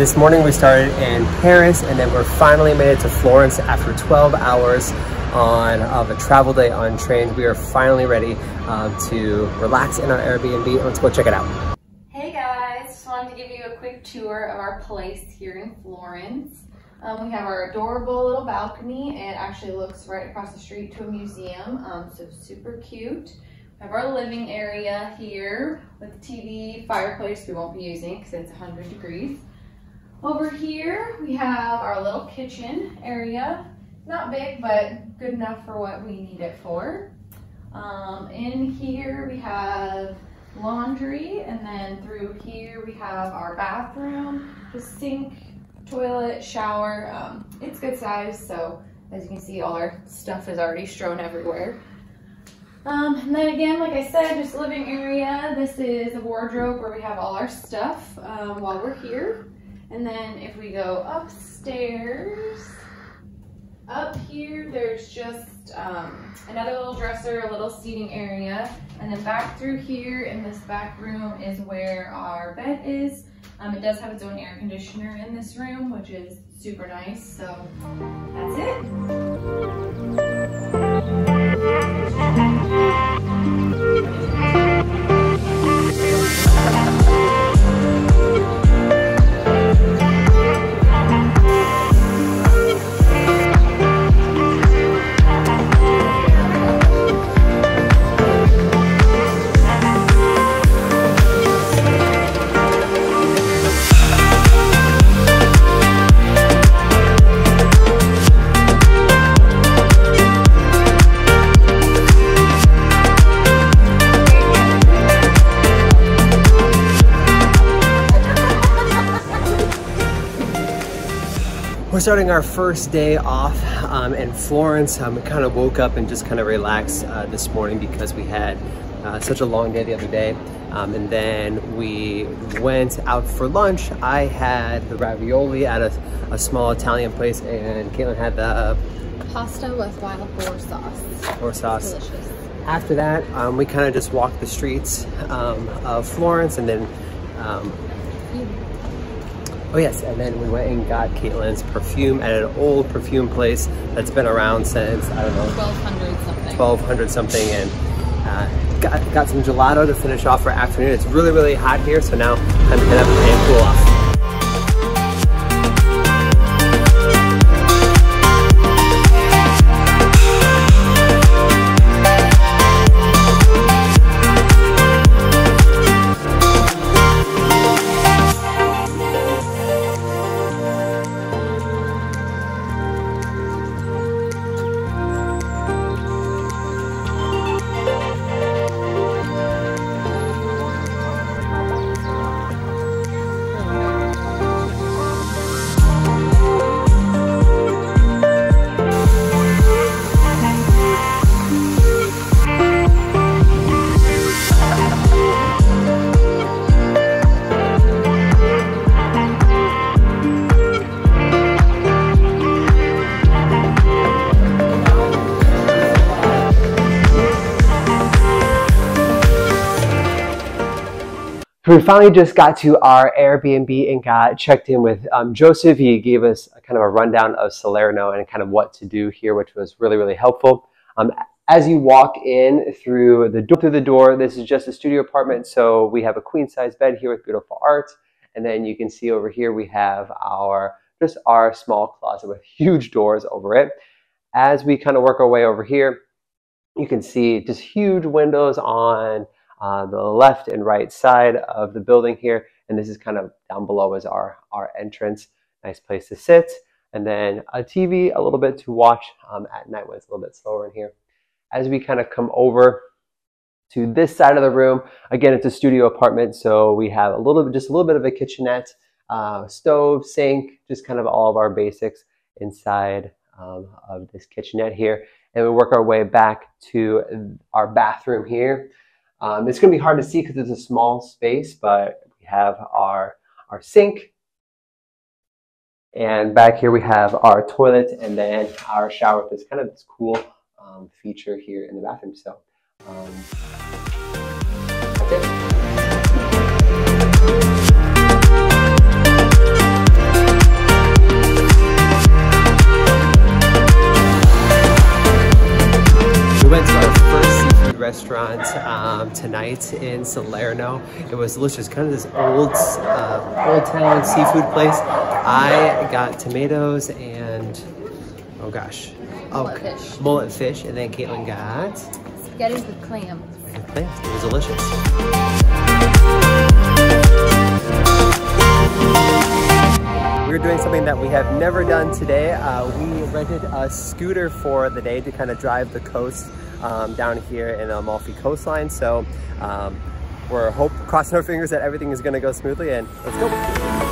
This morning we started in Paris, and then we're finally made it to Florence after 12 hours of a travel day on train. We are finally ready to relax in our Airbnb. Let's go check it out. Hey guys, just wanted to give you a quick tour of our place here in Florence. We have our adorable little balcony, and it actually looks right across the street to a museum, so super cute. We have our living area here with TV, fireplace we won't be using because it's 100 degrees. Over here, we have our little kitchen area. Not big, but good enough for what we need it for. In here, we have laundry, and then through here, we have our bathroom, the sink, toilet, shower. It's good size, so as you can see, all our stuff is already strewn everywhere. And then again, like I said, just living area. This is a wardrobe where we have all our stuff while we're here. And then if we go upstairs, up here, there's just another little dresser, a little seating area. And then back through here in this back room is where our bed is. It does have its own air conditioner in this room, which is super nice. So that's it. We're starting our first day off in Florence. We kind of woke up and just kind of relaxed this morning because we had such a long day the other day. And then we went out for lunch. I had the ravioli at a small Italian place, and Caitlin had the pasta with wild boar sauce. Boar sauce. Delicious. After that, we kind of just walked the streets of Florence, and then oh yes, and then we went and got Caitlin's perfume at an old perfume place that's been around since, I don't know, 1200 something. 1200 something, and got some gelato to finish off our afternoon. It's really, really hot here, so now I'm gonna have to hand cool off. We finally just got to our Airbnb and got checked in with Joseph. He gave us a kind of a rundown of Salerno and kind of what to do here, which was really, really helpful. As you walk in through the door, this is just a studio apartment. So we have a queen size bed here with beautiful art. And then you can see over here, we have just our small closet with huge doors over it. As we kind of work our way over here, you can see just huge windows on the left and right side of the building here, and this is kind of down below is our entrance. Nice place to sit, and then a TV, a little bit to watch at night when it's a little bit slower in here. As we kind of come over to this side of the room, again, it's a studio apartment, so we have just a little bit of a kitchenette, stove, sink, just kind of all of our basics inside of this kitchenette here, and we work our way back to our bathroom here. It's going to be hard to see because it's a small space, but we have our sink, and back here we have our toilet, and then our shower with this kind of this cool feature here in the bathroom. So that's it. nights in Salerno. It was delicious, kind of this old town seafood place. I got tomatoes and, oh gosh. Mullet fish. And then Caitlin got? Spaghetti with clams. And clams, it was delicious. We're doing something that we have never done today. We rented a scooter for the day to kind of drive the coast down here in the Amalfi coastline. So we're crossing our fingers that everything is going to go smoothly, and let's go.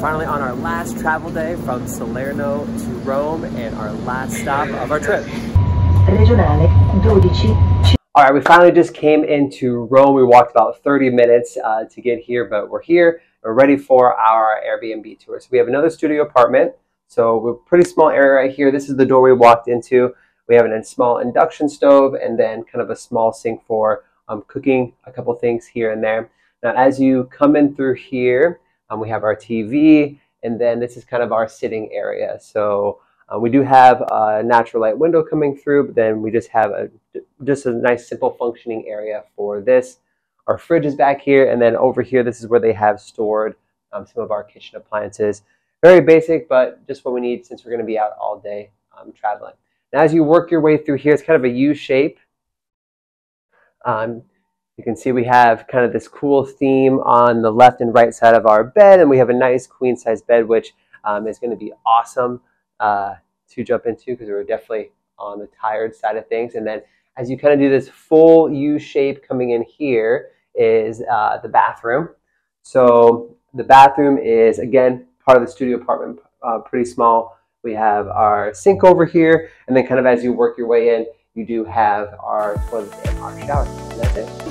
Finally on our last travel day from Salerno to Rome, and our last stop of our trip. Alright, we finally just came into Rome. We walked about 30 minutes to get here, but we're here. We're ready for our Airbnb tour. So we have another studio apartment. So we're pretty small area right here. This is the door we walked into. We have a small induction stove and then kind of a small sink for cooking a couple things here and there. Now as you come in through here, we have our TV, and then this is kind of our sitting area. So we do have a natural light window coming through, but then we just have just a nice simple functioning area for this. Our fridge is back here, and then over here this is where they have stored some of our kitchen appliances. Very basic, but just what we need since we're going to be out all day traveling. Now as you work your way through here, it's kind of a U shape. You can see we have kind of this cool theme on the left and right side of our bed, and we have a nice queen size bed, which is going to be awesome to jump into because we're definitely on the tired side of things. And then as you kind of do this full U shape coming in here is the bathroom. So the bathroom is, again, part of the studio apartment, pretty small. We have our sink over here, and then kind of as you work your way in, you do have our toilet and our shower. And that's it.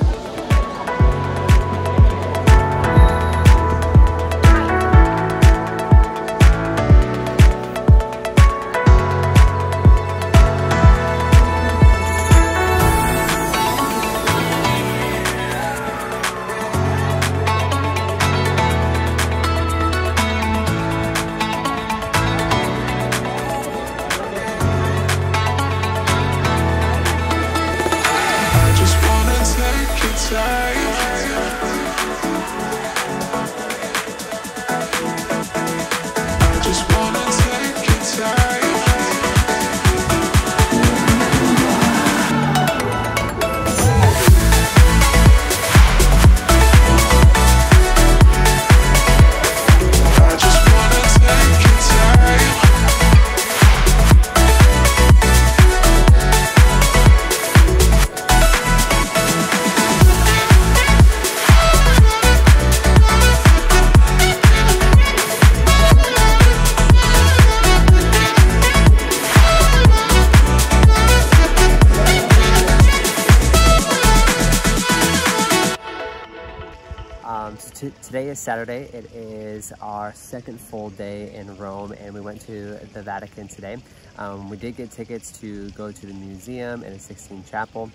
Today is Saturday. It is our second full day in Rome, and we went to the Vatican today. We did get tickets to go to the museum and the Sistine Chapel.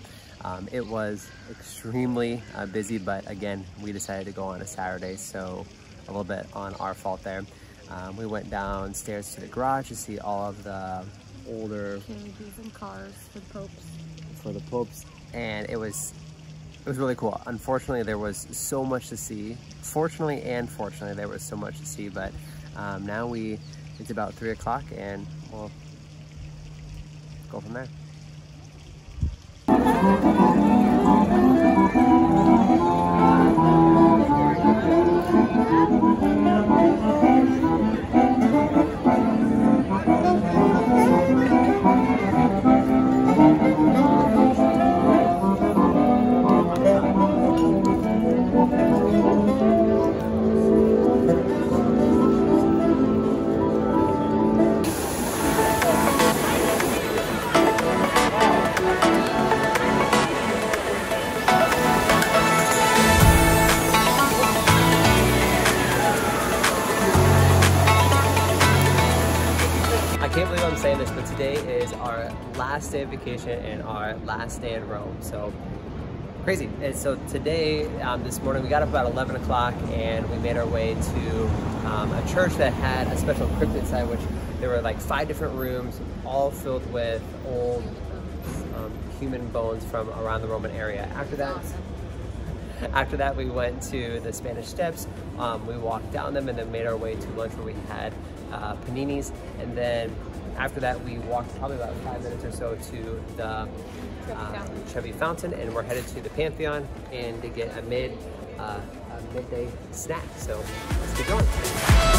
It was extremely busy, but again, we decided to go on a Saturday, so a little bit on our fault there. We went downstairs to the garage to see all of the older carriages and cars for the popes. And it was was really cool. Unfortunately, there was so much to see. Fortunately and fortunately, there was so much to see, but now it's about 3 o'clock and we'll go from there. Last day of vacation and our last day in Rome, so crazy. And so today, this morning, we got up about 11 o'clock and we made our way to a church that had a special crypt inside, which there were like 5 different rooms, all filled with old human bones from around the Roman area. After that, we went to the Spanish steps. We walked down them and then made our way to lunch where we had paninis, and then after that, we walked probably about 5 minutes or so to the Trevi Fountain, and we're headed to the Pantheon and to get a midday snack. So let's get going.